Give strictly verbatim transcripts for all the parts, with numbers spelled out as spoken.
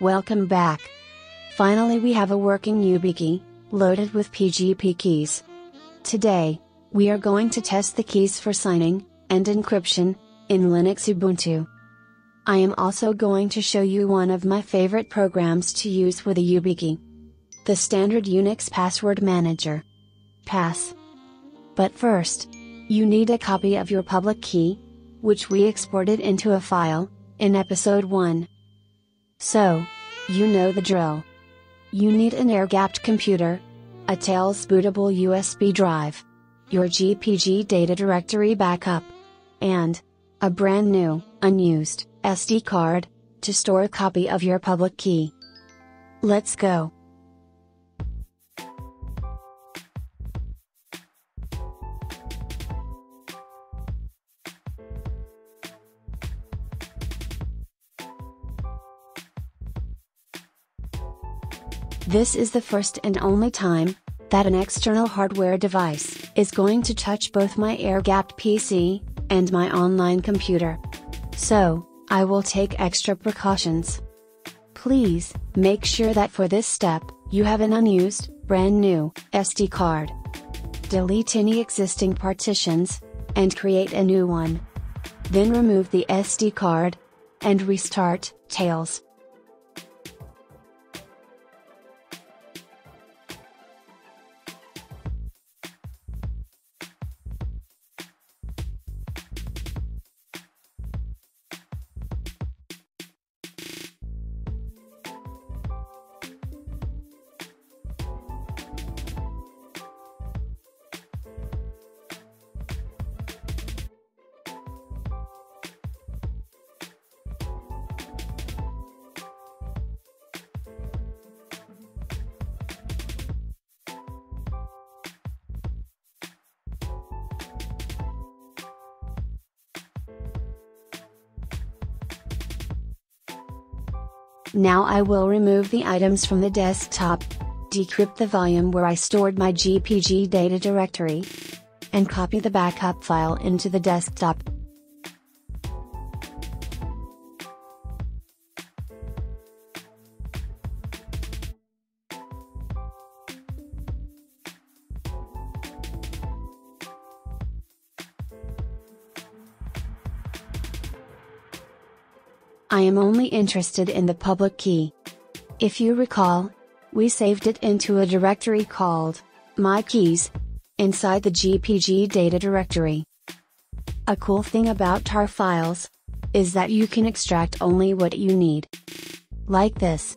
Welcome back. Finally, we have a working YubiKey, loaded with P G P keys. Today, we are going to test the keys for signing and encryption in Linux Ubuntu. I am also going to show you one of my favorite programs to use with a YubiKey. The standard Unix password manager. Pass. But first, you need a copy of your public key, which we exported into a file in episode one. So, you know the drill. You need an air-gapped computer, a Tails bootable U S B drive, your G P G data directory backup, and a brand new, unused S D card to store a copy of your public key. Let's go. This is the first and only time that an external hardware device is going to touch both my air-gapped P C and my online computer. So, I will take extra precautions. Please, make sure that for this step, you have an unused, brand new, S D card. Delete any existing partitions, and create a new one. Then remove the S D card, and restart Tails. Now I will remove the items from the desktop, decrypt the volume where I stored my G P G data directory, and copy the backup file into the desktop. I am only interested in the public key. If you recall, we saved it into a directory called My Keys inside the G P G data directory. A cool thing about tar files is that you can extract only what you need. Like this.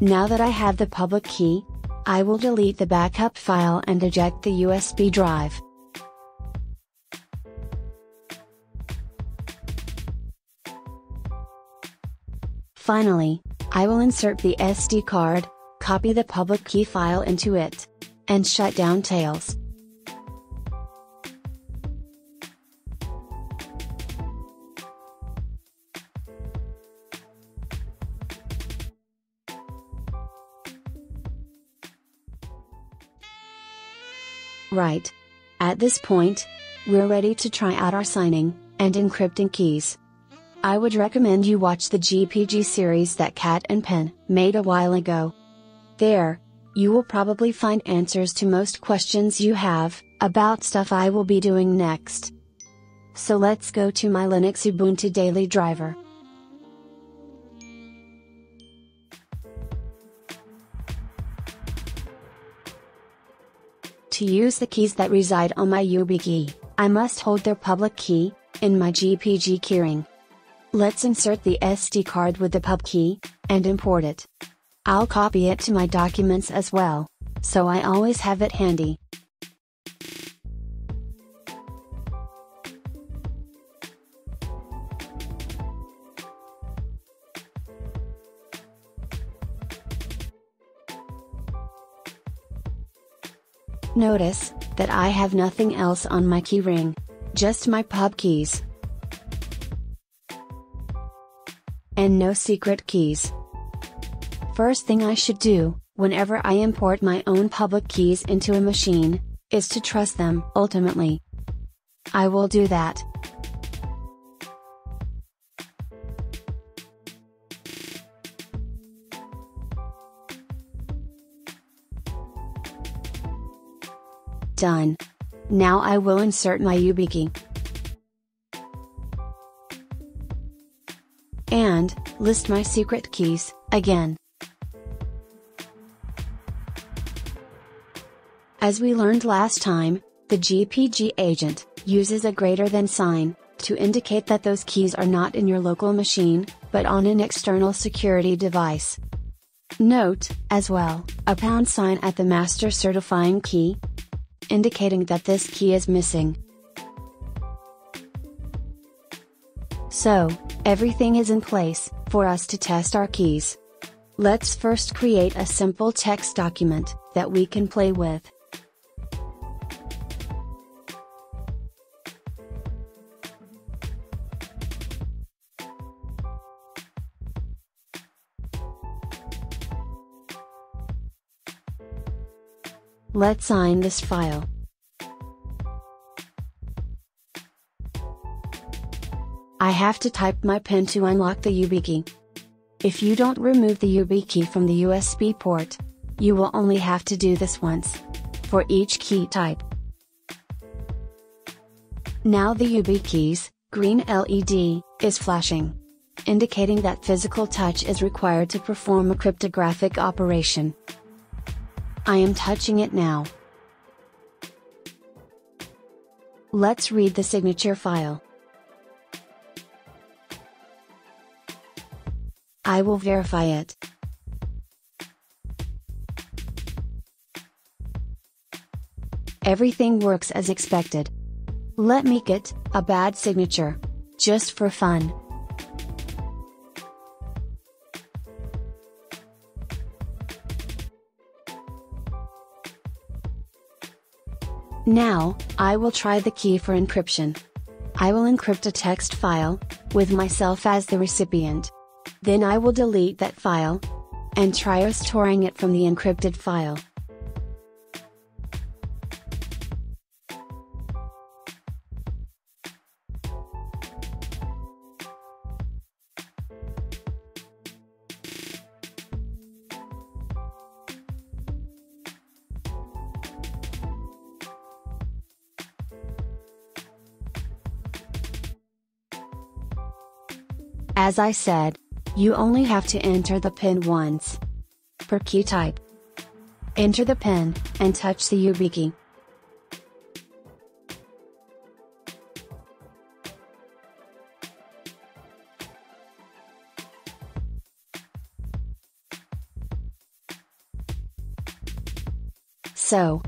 Now that I have the public key, I will delete the backup file and eject the U S B drive. Finally, I will insert the S D card, copy the public key file into it, and shut down Tails. Right. At this point, we're ready to try out our signing and encrypting keys. I would recommend you watch the G P G series that Cat and Pen made a while ago. There, you will probably find answers to most questions you have about stuff I will be doing next. So let's go to my Linux Ubuntu daily driver. To use the keys that reside on my YubiKey, I must hold their public key in my G P G keyring. Let's insert the S D card with the pub key and import it. I'll copy it to my documents as well, so I always have it handy. Notice that I have nothing else on my key ring, just my pub keys. and no secret keys. First thing I should do, whenever I import my own public keys into a machine, is to trust them. Ultimately, I will do that. Done. Now I will insert my YubiKey. And list my secret keys again. As we learned last time, the G P G agent uses a greater than sign to indicate that those keys are not in your local machine, but on an external security device. Note, as well, a pound sign at the master certifying key, indicating that this key is missing. So, everything is in place for us to test our keys. Let's first create a simple text document that we can play with. Let's sign this file. I have to type my PIN to unlock the YubiKey. If you don't remove the YubiKey from the U S B port, you will only have to do this once for each key type. Now the YubiKey's green L E D is flashing, indicating that physical touch is required to perform a cryptographic operation. I am touching it now. Let's read the signature file. I will verify it. Everything works as expected. Let me get a bad signature, just for fun. Now, I will try the key for encryption. I will encrypt a text file, with myself as the recipient. Then I will delete that file, and try restoring it from the encrypted file. As I said, you only have to enter the PIN once per key type. Enter the PIN, and touch the YubiKey. So,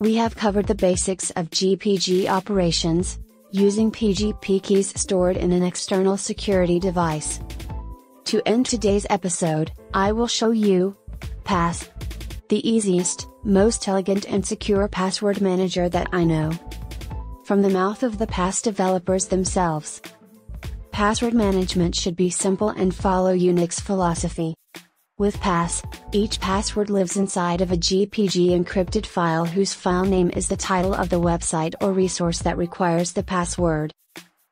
we have covered the basics of G P G operations, using P G P keys stored in an external security device. To end today's episode, I will show you Pass, the easiest, most elegant and secure password manager that I know, from the mouth of the Pass developers themselves. Password management should be simple and follow Unix philosophy. With Pass, each password lives inside of a G P G encrypted file whose file name is the title of the website or resource that requires the password.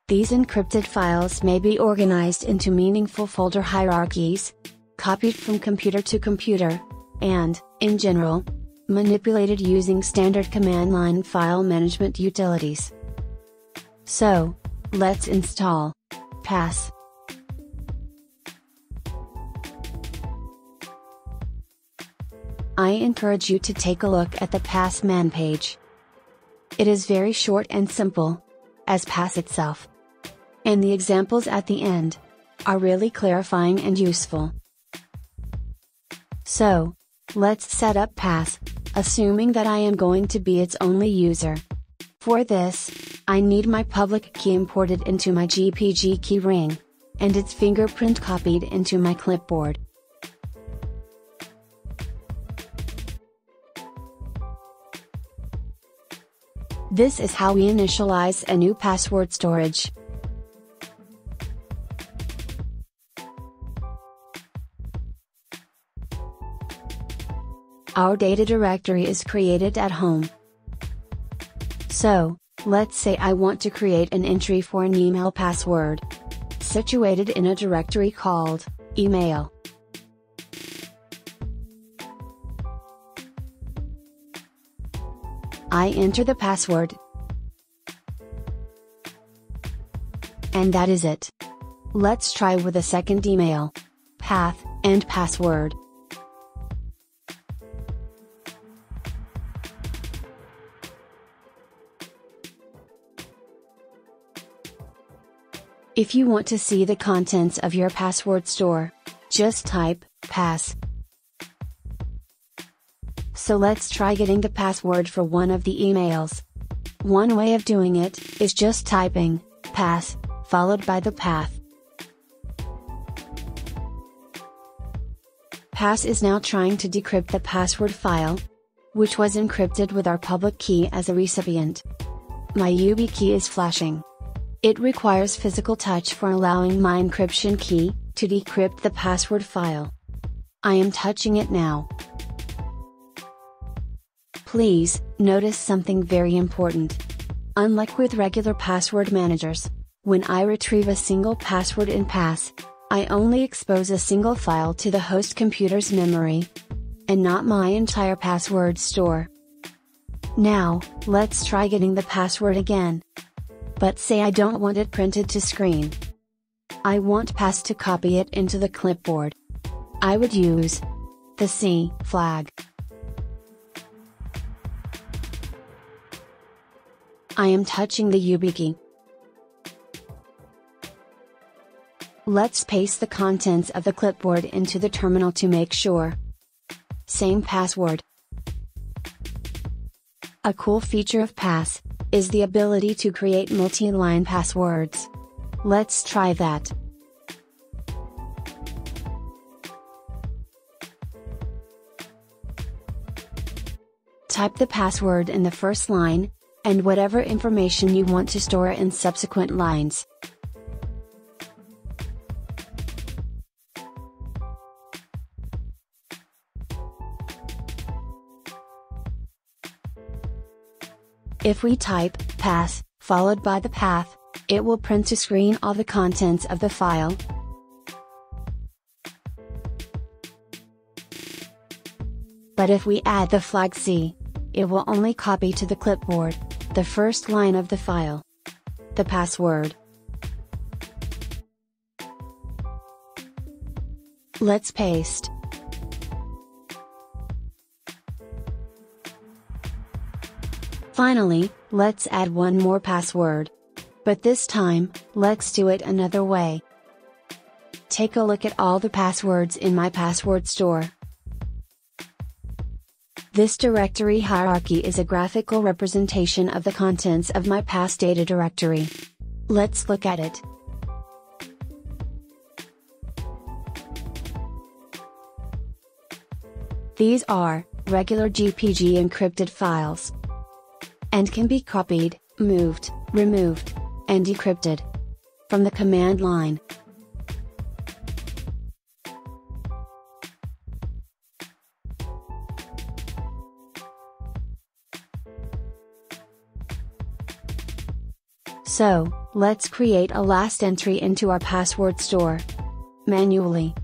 These encrypted files may be organized into meaningful folder hierarchies, copied from computer to computer, and, in general, manipulated using standard command line file management utilities. So, let's install Pass. I encourage you to take a look at the Pass man page. It is very short and simple, as Pass itself. And the examples at the end are really clarifying and useful. So, let's set up Pass, assuming that I am going to be its only user. For this, I need my public key imported into my G P G key ring, and its fingerprint copied into my clipboard. This is how we initialize a new password storage. our data directory is created at home. So, let's say I want to create an entry for an email password situated in a directory called email. I enter the password, and that is it. Let's try with a second email, path, and password. If you want to see the contents of your password store, just type pass. So let's try getting the password for one of the emails. One way of doing it is just typing pass followed by the path. Pass is now trying to decrypt the password file, which was encrypted with our public key as a recipient. My YubiKey is flashing. It requires physical touch for allowing my encryption key to decrypt the password file. I am touching it now. Please, notice something very important. Unlike with regular password managers, when I retrieve a single password in Pass, I only expose a single file to the host computer's memory, and not my entire password store. Now, let's try getting the password again. But say I don't want it printed to screen. I want Pass to copy it into the clipboard. I would use the C flag. I am touching the YubiKey. Let's paste the contents of the clipboard into the terminal to make sure. Same password. A cool feature of Pass is the ability to create multi-line passwords. Let's try that. Type the password in the first line, and whatever information you want to store in subsequent lines. If we type pass followed by the path, it will print to screen all the contents of the file. But if we add the flag C, it will only copy to the clipboard the first line of the file, the password. Let's paste. Finally, let's add one more password. But this time, let's do it another way. Take a look at all the passwords in my password store. This directory hierarchy is a graphical representation of the contents of my past data directory. Let's look at it. These are regular G P G encrypted files, and can be copied, moved, removed, and decrypted from the command line. So, let's create a last entry into our password store manually.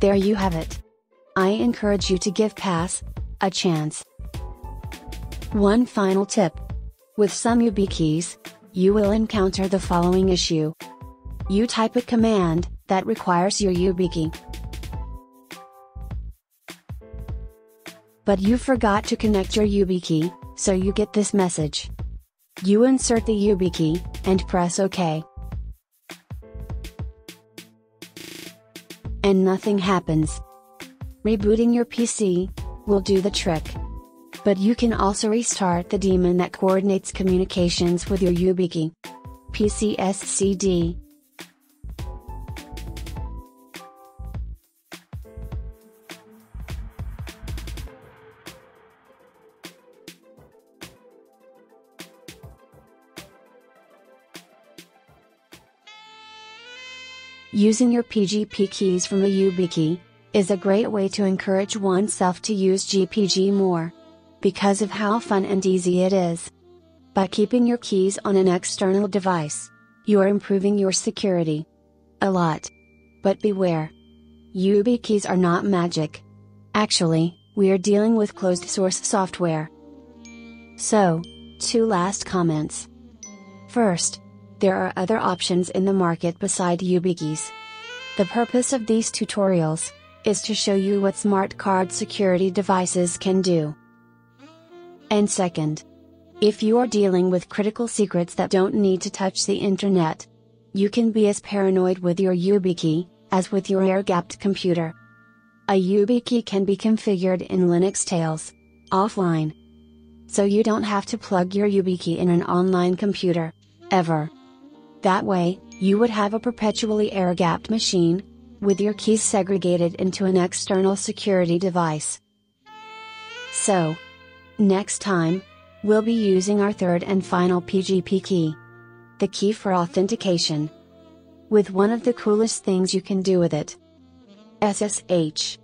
There you have it. I encourage you to give Pass a chance. One final tip. With some YubiKeys, you will encounter the following issue. You type a command, that requires your YubiKey. But you forgot to connect your YubiKey, so you get this message. You insert the YubiKey, and press OK. And nothing happens. Rebooting your P C will do the trick. But you can also restart the daemon that coordinates communications with your YubiKey. P C S C D. Using your P G P keys from a YubiKey is a great way to encourage oneself to use G P G more, because of how fun and easy it is. By keeping your keys on an external device, you are improving your security a lot. But beware. YubiKeys are not magic. Actually, we are dealing with closed source software. So, two last comments. First, there are other options in the market beside YubiKeys. The purpose of these tutorials is to show you what smart card security devices can do. And second, if you are dealing with critical secrets that don't need to touch the internet, you can be as paranoid with your YubiKey as with your air-gapped computer. A YubiKey can be configured in Linux Tails, offline. So you don't have to plug your YubiKey in an online computer, ever. That way, you would have a perpetually air-gapped machine, with your keys segregated into an external security device. So, next time, we'll be using our third and final P G P key. The key for authentication. With one of the coolest things you can do with it. S S H.